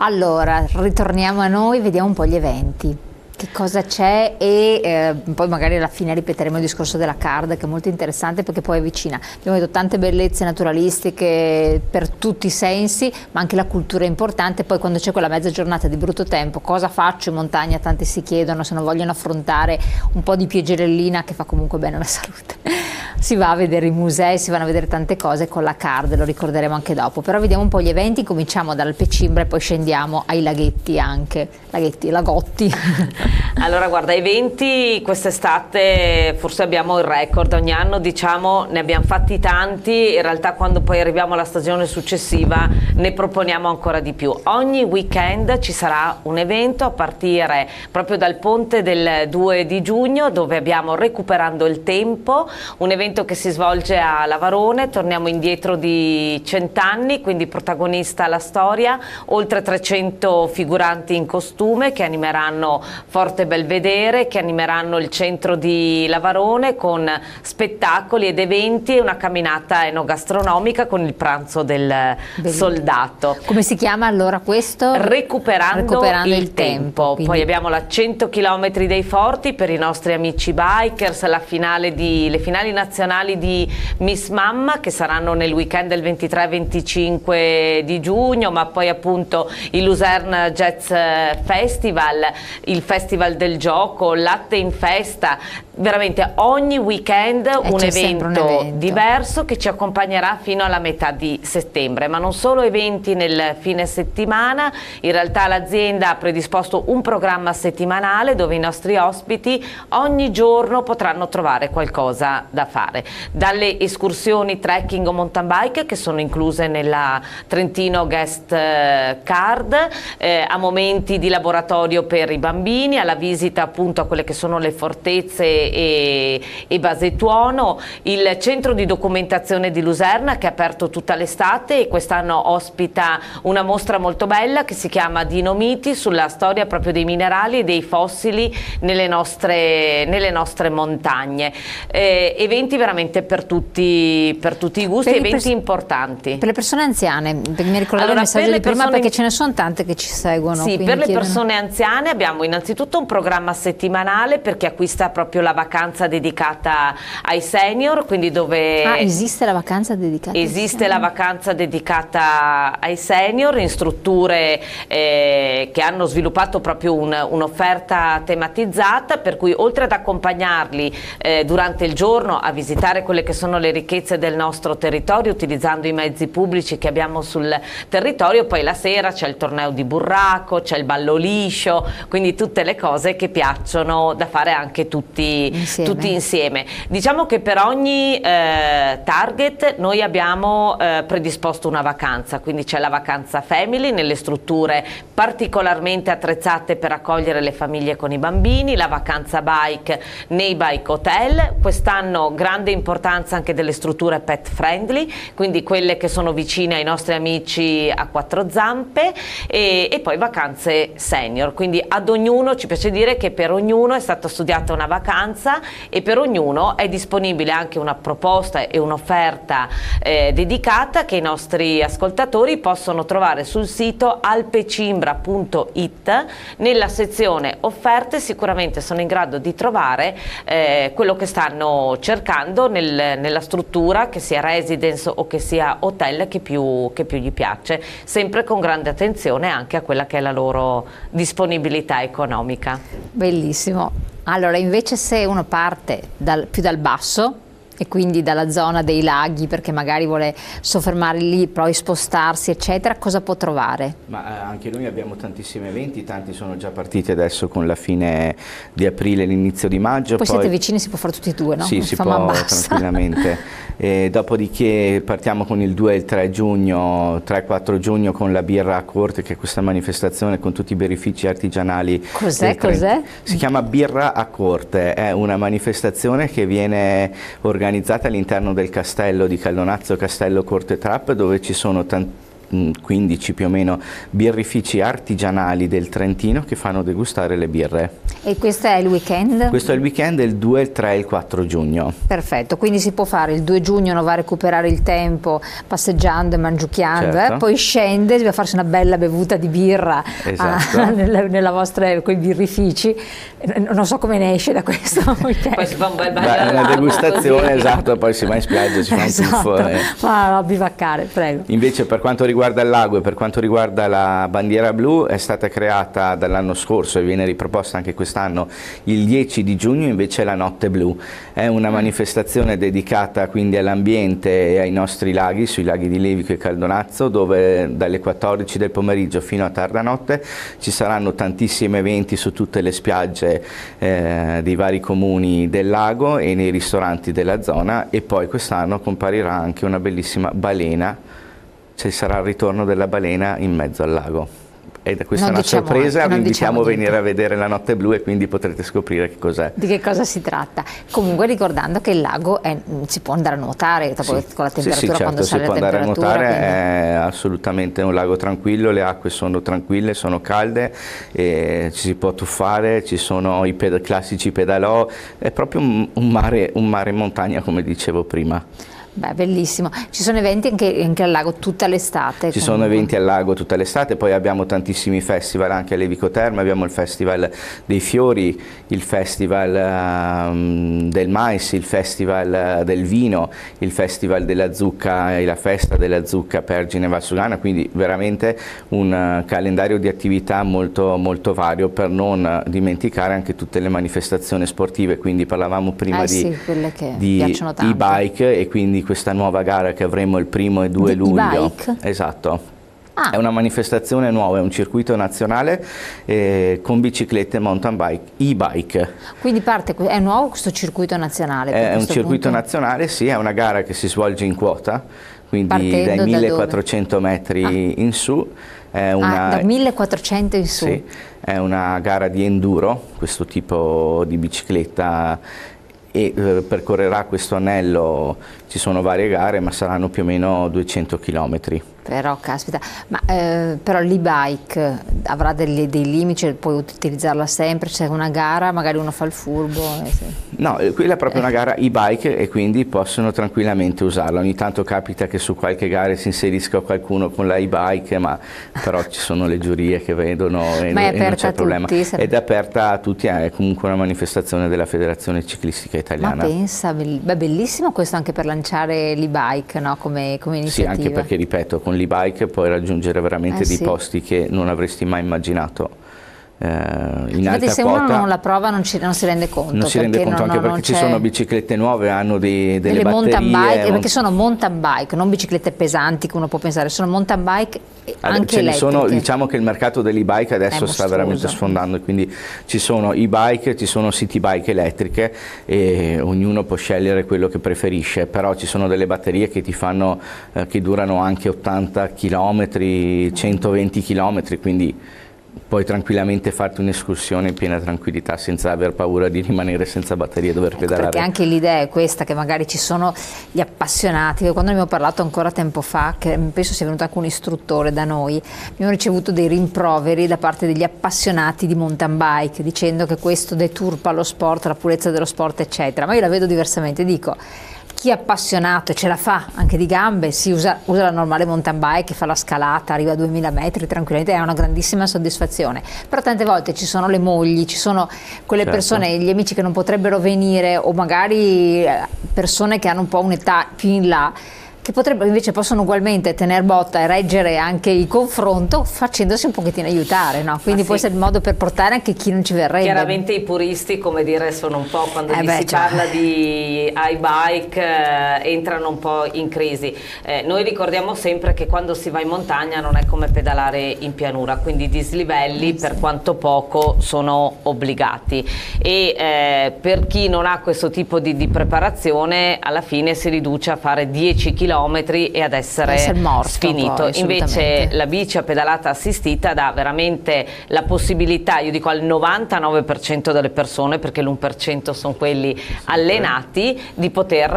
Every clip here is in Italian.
Allora, ritorniamo a noi, vediamo un po' gli eventi. Che cosa c'è e poi magari alla fine ripeteremo il discorso della card, che è molto interessante perché poi è vicina. Abbiamo detto tante bellezze naturalistiche per tutti i sensi, ma anche la cultura è importante. Poi quando c'è quella mezza giornata di brutto tempo, cosa faccio in montagna? Tanti si chiedono se non vogliono affrontare un po' di pioggerellina che fa comunque bene alla salute. Si va a vedere i musei, si vanno a vedere tante cose con la card, lo ricorderemo anche dopo. Però vediamo un po' gli eventi, cominciamo dall'Alpe Cimbra e poi scendiamo ai laghetti anche, laghetti e lagotti. Allora guarda, eventi quest'estate forse abbiamo il record, ogni anno diciamo ne abbiamo fatti tanti, in realtà quando poi arriviamo alla stagione successiva ne proponiamo ancora di più. Ogni weekend ci sarà un evento a partire proprio dal ponte del 2 di giugno dove abbiamo Recuperando il Tempo, un evento che si svolge a Lavarone, torniamo indietro di 100 anni, quindi protagonista la storia, oltre 300 figuranti in costume che animeranno Forte Belvedere, che animeranno il centro di Lavarone con spettacoli ed eventi e una camminata enogastronomica con il pranzo del soldato. Come si chiama allora questo? Recuperando il tempo. Poi abbiamo la 100 km dei forti per i nostri amici bikers, la finale le finali nazionali di Miss Mamma che saranno nel weekend del 23-25 di giugno, ma poi appunto il Lusérn Jazz Festival, il Festival del Gioco, Latte in Festa, veramente ogni weekend un evento diverso che ci accompagnerà fino alla metà di settembre, ma non solo eventi nel fine settimana, in realtà l'azienda ha predisposto un programma settimanale dove i nostri ospiti ogni giorno potranno trovare qualcosa da fare, dalle escursioni trekking o mountain bike che sono incluse nella Trentino Guest Card, a momenti di laboratorio per i bambini, alla visita appunto a quelle che sono le fortezze e Basetuono, il centro di documentazione di Luserna che è aperto tutta l'estate e quest'anno ospita una mostra molto bella che si chiama Dinomiti, sulla storia proprio dei minerali e dei fossili nelle nostre montagne. Eventi veramente per tutti i gusti, eventi importanti. Per le persone anziane, mi ricordavo allora, il messaggio di prima perché ce ne sono tante che ci seguono. Sì, per le persone anziane abbiamo innanzitutto un programma settimanale per chi acquista proprio la vacanza dedicata ai senior, quindi dove esiste la vacanza dedicata ai senior in strutture che hanno sviluppato proprio un'offerta tematizzata, per cui oltre ad accompagnarli durante il giorno a visitare quelle che sono le ricchezze del nostro territorio utilizzando i mezzi pubblici che abbiamo sul territorio, poi la sera c'è il torneo di burraco, c'è il ballo liscio, quindi tutte le cose che piacciono da fare anche tutti insieme. Diciamo che per ogni target noi abbiamo predisposto una vacanza, quindi c'è la vacanza family nelle strutture particolarmente attrezzate per accogliere le famiglie con i bambini, la vacanza bike nei bike hotel, quest'anno grande importanza anche delle strutture pet friendly, quindi quelle che sono vicine ai nostri amici a quattro zampe, e poi vacanze senior, quindi ad ognuno, ci piace dire che per ognuno è stata studiata una vacanza e per ognuno è disponibile anche una proposta e un'offerta dedicata che i nostri ascoltatori possono trovare sul sito alpecimbra.it. Nella sezione offerte sicuramente sono in grado di trovare quello che stanno cercando nella struttura, che sia residence o che sia hotel, che più gli piace, sempre con grande attenzione anche a quella che è la loro disponibilità economica. Bellissimo. Allora invece se uno parte più dal basso e quindi dalla zona dei laghi perché magari vuole soffermare lì, poi spostarsi eccetera, cosa può trovare? Ma anche noi abbiamo tantissimi eventi, tanti sono già partiti adesso con la fine di aprile e l'inizio di maggio. Poi siete vicini, si può fare tutti e due, no? Sì, si può tranquillamente. E dopodiché partiamo con il 2 e il 3 giugno, 3-4 giugno con la birra a Corte, che è questa manifestazione con tutti i birrifici artigianali. Cos'è? Si chiama Birra a Corte, è una manifestazione che viene organizzata all'interno del castello di Caldonazzo, Castello Corte Trapp, dove ci sono tanti 15 più o meno birrifici artigianali del Trentino che fanno degustare le birre. E questo è il weekend? Questo è il weekend del 2, il 3 e il 4 giugno. Perfetto, quindi si può fare il 2 giugno, non va a recuperare il tempo passeggiando e mangiucchiando, certo. Poi scende, si va a farsi una bella bevuta di birra, esatto. Nella vostra, quei birrifici, non so come ne esce da questo weekend. Poi si fa un bel bagno, una degustazione, così. Esatto, poi si va in spiaggia, si fa un tuffo, ma a bivaccare, prego. Invece per quanto riguarda il lago e per quanto riguarda la bandiera blu, è stata creata dall'anno scorso e viene riproposta anche quest'anno il 10 di giugno invece la notte blu, è una manifestazione dedicata quindi all'ambiente e ai nostri laghi, sui laghi di Levico e Caldonazzo, dove dalle 14 del pomeriggio fino a tarda notte ci saranno tantissimi eventi su tutte le spiagge dei vari comuni del lago e nei ristoranti della zona, e poi quest'anno comparirà anche una bellissima balena. Ci sarà il ritorno della balena in mezzo al lago. E questa è una sorpresa, vi invitiamo a venire a vedere la notte blu e quindi potrete scoprire che cos'è. Di che cosa si tratta. Comunque ricordando che il lago è, si può andare a nuotare sì, con la temperatura, sì, certo, quando sale la temperatura. Si può andare a nuotare, quindi... è assolutamente un lago tranquillo, le acque sono tranquille, sono calde, e ci si può tuffare, ci sono i classici pedalò, è proprio un mare in montagna come dicevo prima. Beh, bellissimo, ci sono eventi anche al lago tutta l'estate? Ci sono eventi al lago tutta l'estate, poi abbiamo tantissimi festival anche a Levico Terme, abbiamo il festival dei fiori, il festival del mais, il festival del vino, il festival della zucca e la festa della zucca Pergine Valsugana, quindi veramente un calendario di attività molto, molto vario, per non dimenticare anche tutte le manifestazioni sportive, quindi parlavamo prima di e-bike e quindi questa nuova gara che avremo il 1° e 2 luglio, esatto. È una manifestazione nuova, è un circuito nazionale con biciclette, mountain bike, e-bike. Quindi parte, è nuovo questo circuito nazionale? È un circuito nazionale, sì, è una gara che si svolge in quota, quindi partendo dai 1400 metri in su. È una, da 1400 in su? Sì, è una gara di enduro, questo tipo di bicicletta. E percorrerà questo anello, ci sono varie gare ma saranno più o meno 200 km. Però caspita, ma però l'e-bike avrà dei limiti, cioè puoi utilizzarla sempre, c'è una gara, magari uno fa il furbo. No, quella è proprio una gara e-bike e quindi possono tranquillamente usarla, ogni tanto capita che su qualche gara si inserisca qualcuno con la e-bike, ma però ci sono le giurie che vedono e, ma è aperta e non c'è problema. Ed è aperta a tutti, è comunque una manifestazione della Federazione Ciclistica Italiana. Ma pensa, bellissimo questo anche per lanciare l'e-bike, no? come iniziativa. Sì, anche perché ripeto, con l'e-bike puoi raggiungere veramente dei posti che non avresti mai immaginato. Infatti se uno non la prova non si rende conto, anche perché ci sono biciclette nuove, hanno delle batterie, mountain bike, perché sono mountain bike, non biciclette pesanti che uno può pensare, sono mountain bike anche elettriche. Diciamo che il mercato dell'e-bike adesso sta veramente sfondando, quindi ci sono e-bike, ci sono city bike elettriche e ognuno può scegliere quello che preferisce, però ci sono delle batterie che ti fanno che durano anche 80 km, 120 km, quindi puoi tranquillamente farti un'escursione in piena tranquillità senza aver paura di rimanere senza batteria e dover pedalare. Perché anche l'idea è questa, che magari ci sono gli appassionati, che quando ne abbiamo parlato ancora tempo fa, che penso sia venuto anche un istruttore da noi, abbiamo ricevuto dei rimproveri da parte degli appassionati di mountain bike dicendo che questo deturpa lo sport, la purezza dello sport eccetera, ma io la vedo diversamente, dico chi è appassionato e ce la fa anche di gambe si usa la normale mountain bike, fa la scalata, arriva a 2000 metri tranquillamente, è una grandissima soddisfazione, però tante volte ci sono le mogli, ci sono quelle persone, gli amici che non potrebbero venire, o magari persone che hanno un po' un'età più in là, che invece possono ugualmente tener botta e reggere anche il confronto facendosi un pochettino aiutare, no? Quindi può essere il modo per portare anche chi non ci verrebbe. Chiaramente i puristi, come dire, sono un po', quando si parla di e-bike entrano un po' in crisi. Noi ricordiamo sempre che quando si va in montagna non è come pedalare in pianura, quindi i dislivelli per quanto poco sono obbligati, e per chi non ha questo tipo di preparazione alla fine si riduce a fare 10 km chilometri e ad essere morto, sfinito. Poi, invece la bici a pedalata assistita dà veramente la possibilità, io dico al 99% delle persone, perché l'1% sono quelli allenati, di poter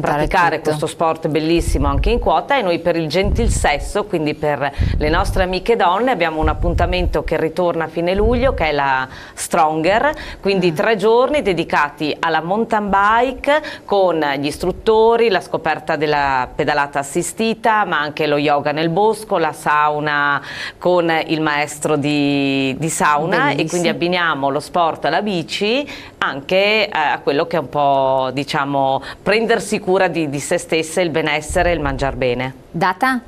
praticare questo sport bellissimo anche in quota. E noi per il gentil sesso, quindi per le nostre amiche donne, abbiamo un appuntamento che ritorna a fine luglio, che è la Stronger, quindi 3 giorni dedicati alla mountain bike con gli istruttori, la scoperta della pedalata assistita, ma anche lo yoga nel bosco, la sauna con il maestro di sauna. Bellissimo. E quindi abbiniamo lo sport alla bici anche a quello che è un po', diciamo, prendersi cura di se stesse, il benessere e il mangiar bene. Data?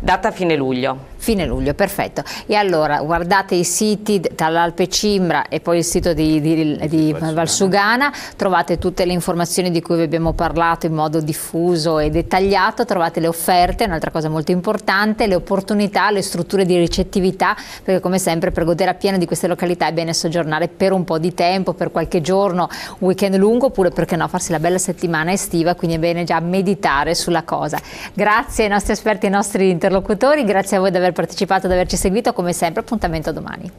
Data fine luglio. Fine luglio, perfetto. E allora guardate i siti dall'Alpe Cimbra e poi il sito di Valsugana, trovate tutte le informazioni di cui vi abbiamo parlato in modo diffuso e dettagliato, trovate le offerte, un'altra cosa molto importante, le opportunità, le strutture di ricettività, perché come sempre per godere appieno di queste località è bene soggiornare per un po' di tempo, per qualche giorno, un weekend lungo, oppure perché no farsi la bella settimana estiva, quindi è bene già meditare sulla cosa. Grazie ai nostri esperti e ai nostri interlocutori, grazie a voi di aver partecipato, ad averci seguito, come sempre appuntamento domani.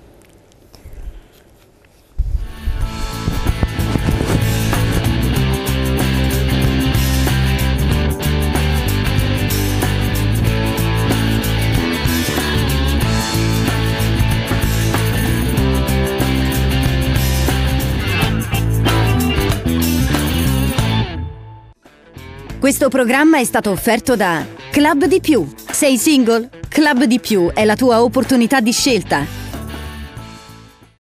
Questo programma è stato offerto da Club di Più. Sei single? Club di Più è la tua opportunità di scelta.